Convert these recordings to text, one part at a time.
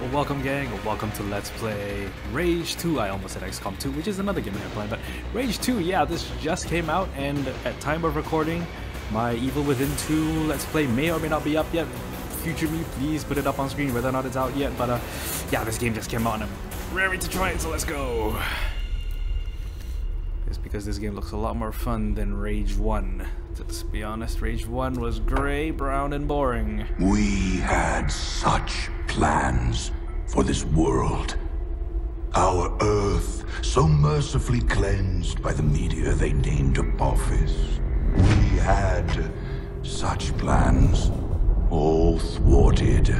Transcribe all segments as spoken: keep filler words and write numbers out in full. Well, welcome gang, or welcome to Let's Play Rage two. I almost said X COM two, which is another game I'm playing, but Rage two, yeah, this just came out, and at time of recording, my Evil Within two Let's Play may or may not be up yet. Future me, please put it up on screen whether or not it's out yet, but uh, yeah, this game just came out, and I'm ready to try it, so let's go! It's because this game looks a lot more fun than Rage one. Let's be honest, Rage one was grey, brown, and boring. We had such plans for this world. Our Earth, so mercifully cleansed by the meteor they named Apophis. We had such plans, all thwarted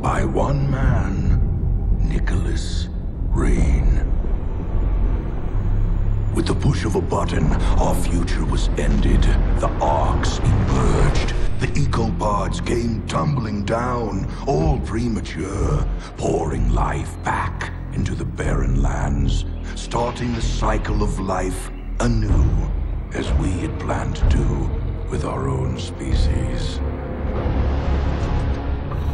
by one man, Nicholas Reign. With the push of a button, our future was ended. The arcs emerged. The ecopods came tumbling down, all premature, pouring life back into the barren lands, starting the cycle of life anew, as we had planned to do with our own species.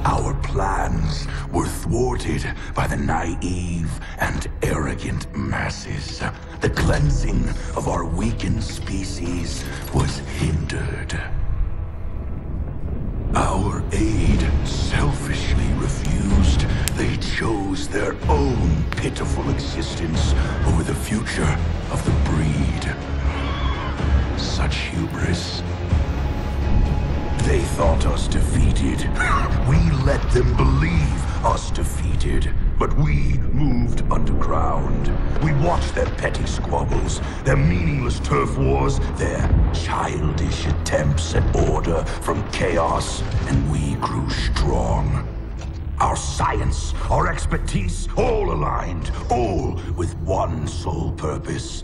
Our plans were thwarted by the naive and arrogant masses. The cleansing of our weakened species was hindered. Our aid selfishly refused. They chose their own pitiful existence over the future of the breed. Such hubris. They thought us defeated. We let them believe us defeated. But we moved underground. We watched their petty squabbles, their meaningless turf wars, their childish attempts at order from chaos, and we grew strong. Our science, our expertise, all aligned, all with one sole purpose: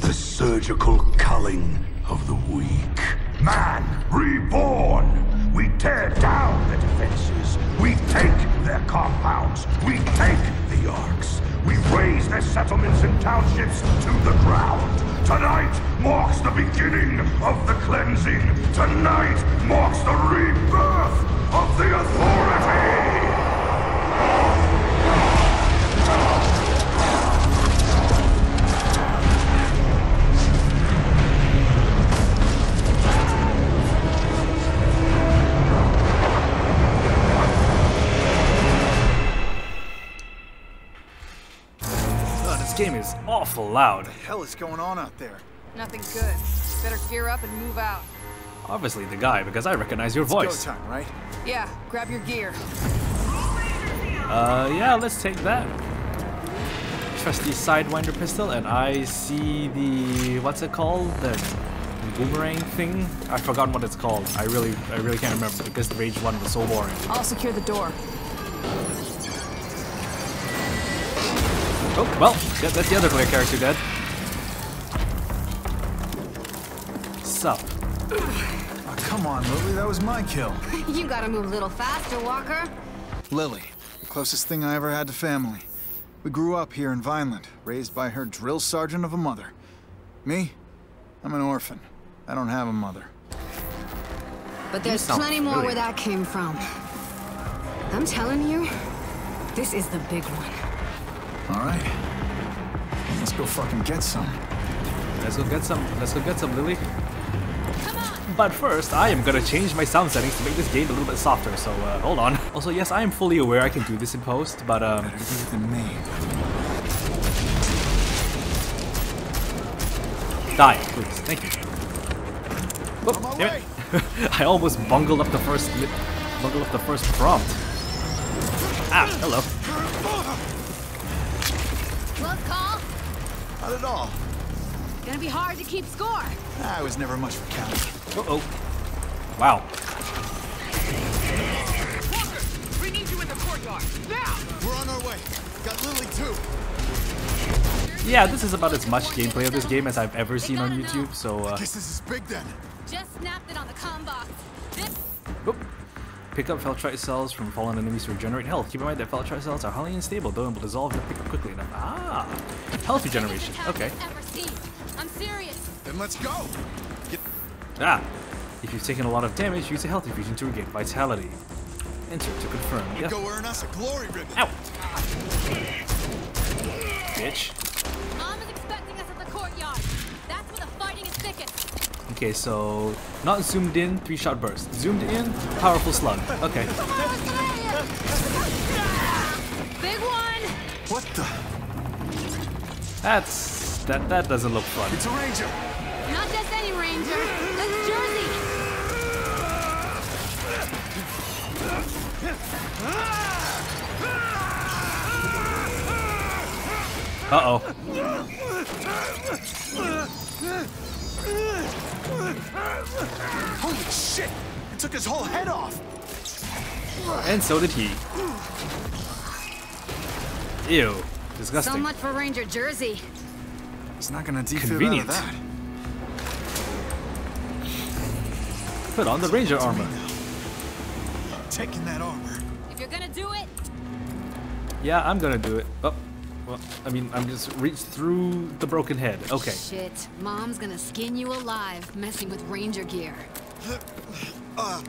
the surgical culling of the weak. Man reborn! We tear down their defenses. We take their compounds. We take the arcs. We raise their settlements and townships to the ground. Tonight marks the beginning of the cleansing. Tonight marks the rebirth of the authority! This game is awful loud. What the hell is going on out there? Nothing good. Better gear up and move out. Obviously the guy, because I recognize your it's voice. Go time, right? Yeah, grab your gear. Uh, yeah, let's take that. Trusty Sidewinder pistol, and I see the... what's it called? The boomerang thing? I've forgotten what it's called. I really, I really can't remember because Rage one was so boring. I'll secure the door. Oh, well, yeah, that's the other player character dead. Sup. Oh, come on, Lily, that was my kill. You gotta move a little faster, Walker. Lily, the closest thing I ever had to family. We grew up here in Vineland, raised by her drill sergeant of a mother. Me? I'm an orphan. I don't have a mother. But there's plenty more really. Where that came from. I'm telling you, this is the big one. Alright. Let's go fucking get some. Let's go get some. Let's go get some, Lily. Come on. But first, I am gonna change my sound settings to make this game a little bit softer, so uh, hold on. Also, yes, I am fully aware I can do this in post, but um... better do it than me. Die, please. Thank you. Oh, damn it. I almost bungled up the first... bungled up the first prompt. Ah, hello. Close call? Not at all. It's gonna be hard to keep score. I was never much for counting. Uh-oh. Wow. Walker, we need you in the courtyard. Now! We're on our way. Got Lily too. Yeah, this is about as much gameplay of this game as I've ever seen on YouTube, so uh... I guess this is big then. Just snapped it on the comm box. This... Oop. Pick up feltrite cells from fallen enemies to regenerate health. Keep in mind that feltrite cells are highly unstable, though, and will dissolve and pick up quickly enough. Ah! Health regeneration. Okay. I'm serious. Then let's go! Get ah! If you've taken a lot of damage, use a health infusion to regain vitality. Enter to confirm. You yep. go earn us a glory ribbon. Ow. Bitch. Mom is expecting us at the courtyard. That's where the fighting is thickest. Okay, so not zoomed in, three shot burst. Zoomed in, powerful slug. Okay. Big one. What the? That's that. That doesn't look fun. It's a Ranger. Not just any Ranger. That's Jersey. Uh oh. Holy shit! It took his whole head off! And so did he. Ew. Disgusting. So much for Ranger Jersey. It's not gonna defib out of that. Put on the Ranger armor. Taking that armor. If you're gonna do it. Yeah, I'm gonna do it. Oh. Well, I mean, I'm just reach through the broken head. Okay. Shit, Mom's gonna skin you alive messing with Ranger gear. Uh,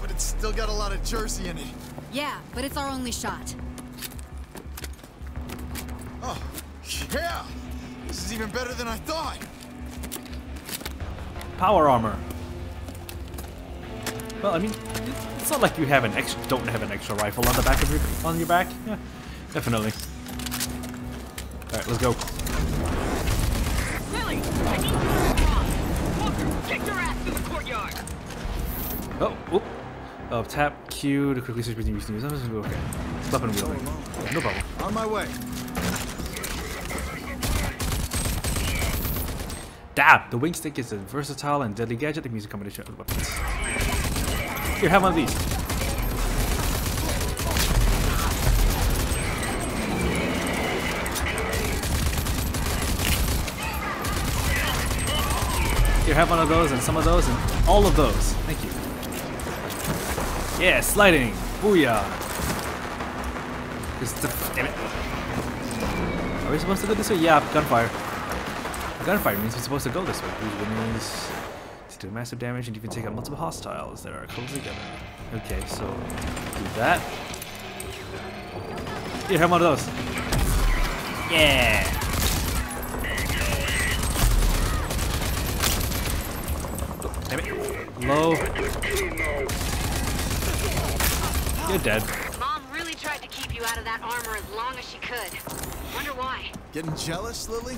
but it's still got a lot of Jersey in it. Yeah, but it's our only shot. Oh, yeah! This is even better than I thought! Power armor. Well, I mean, it's not like you have an extra, don't have an extra rifle on the back of your on your back. Yeah, definitely. Alright, let's go. Lily, I need you to cross. Walker, kick their ass to the courtyard. Oh, whoop. Oh, tap Q to quickly switch between these things. I'm just gonna go okay. Stop and wheel. No problem. On my way. Dab! The wing stick is a versatile and deadly gadget that uses a combination of weapons. Here, have one of these. Here, have one of those, and some of those, and all of those. Thank you. Yeah, sliding. Booyah. Just, damn it. Are we supposed to go this way? Yeah, gunfire. Gunfire means we're supposed to go this way. It means to do massive damage, and you can take out multiple hostiles that are close together. Okay, so do that. Here, have one of those. Yeah. Low. You're dead. Mom really tried to keep you out of that armor as long as she could. Wonder why. Getting jealous, Lily?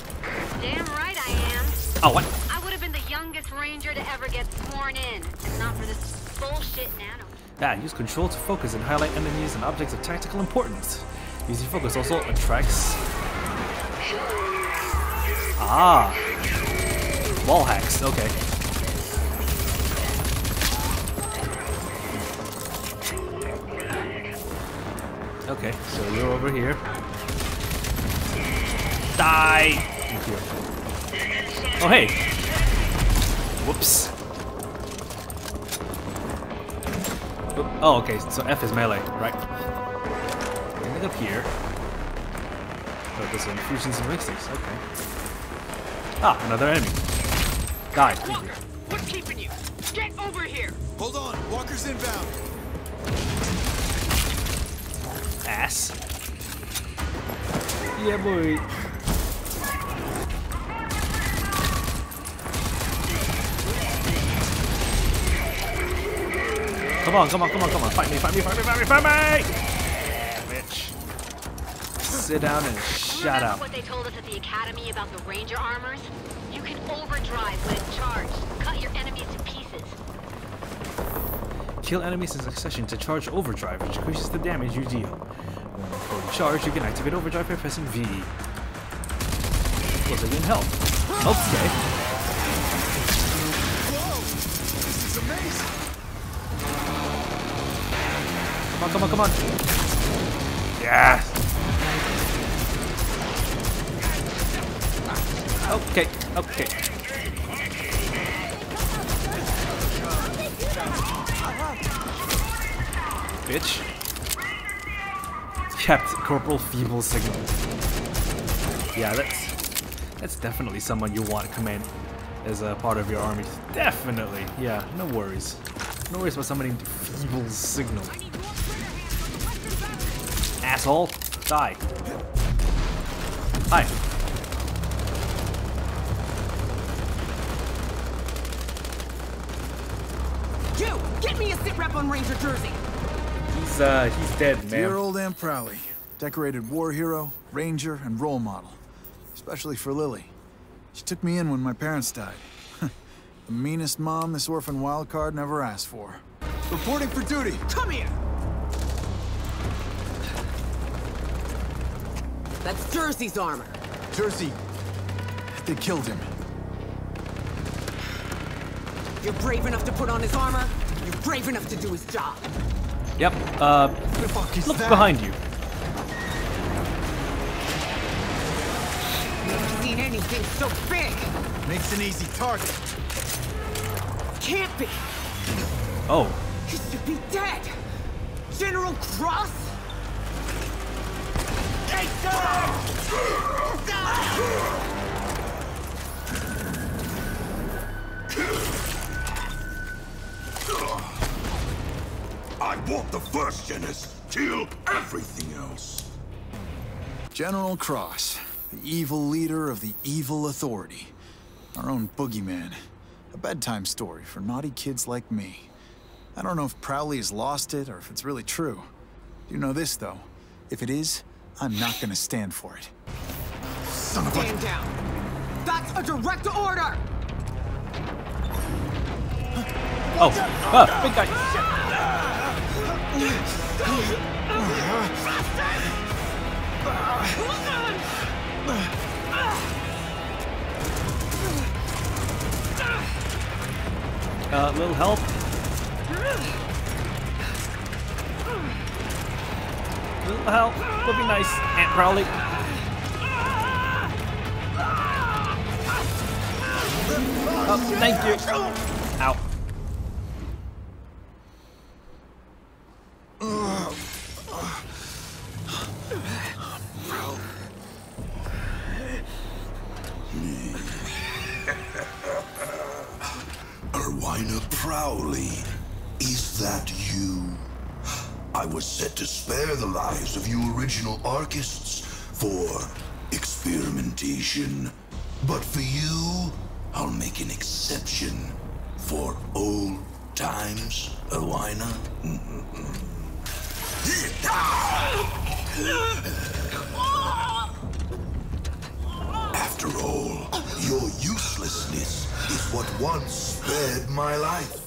Damn right I am. Oh, what? I would have been the youngest Ranger to ever get sworn in, if not for this bullshit nano. Ah, use control to focus and highlight enemies and objects of tactical importance. Using focus also attracts. Ah. Wall hacks. Okay. Okay, so you're over here. Die! Thank you. Oh, hey! Whoops. Oh, okay, so F is melee, right? Ending up here. Oh, this one. Fusions and mixers, okay. Ah, another enemy. Die. Thank you. Walker, what's keeping you? Get over here! Hold on, Walker's inbound. Ass. Yeah, boy. Come on, come on, come on, come on. Fight me, fight me, fight me, fight me, fight me! Yeah, bitch. Sit down and shut up. Remember what they told us at the academy about the Ranger armors? You can overdrive when it's charged. Cut your enemies to pieces. Kill enemies in succession to charge overdrive, which increases the damage you deal. When fully charged, you can activate overdrive by pressing V. Plus again, help. Help's okay. Whoa! This is amazing! Come on, come on, come on! Yeah! Okay, okay. Bitch. Captain Corporal Feeble Signal. Yeah, that's that's definitely someone you want to command as a part of your army. Definitely. Yeah, no worries. No worries about somebody named Feeble Signal. asshole! Die. Hi. You! Get me a sit rep on Ranger Jersey! He's, uh, he's dead, man. Dear old Aunt Prowley. Decorated war hero, ranger, and role model. Especially for Lily. She took me in when my parents died. The meanest mom this orphan wild card never asked for. Reporting for duty! Come here! That's Jersey's armor. Jersey. They killed him. You're brave enough to put on his armor. You're brave enough to do his job. Yep. Uh, the fuck is look that? Behind you. Never seen anything so big. Makes an easy target. Can't be. Oh. He should be dead. General Cross. I want the first genus. Kill everything else. General Cross, the evil leader of the evil authority. Our own boogeyman. A bedtime story for naughty kids like me. I don't know if Prowley has lost it or if it's really true. You know this, though. If it is, I'm not gonna stand for it. Son of a... Stand down! That's a direct order! Oh! Oh! Big guy! Shit! Uh, little help? Well, would be nice, Aunt Prowley. Oh, thank you. Ow. Ewina Prowley, is that you? I was set to spare the lives of you original archists for experimentation. But for you, I'll make an exception for old times, Ewina. After all, your uselessness is what once spared my life.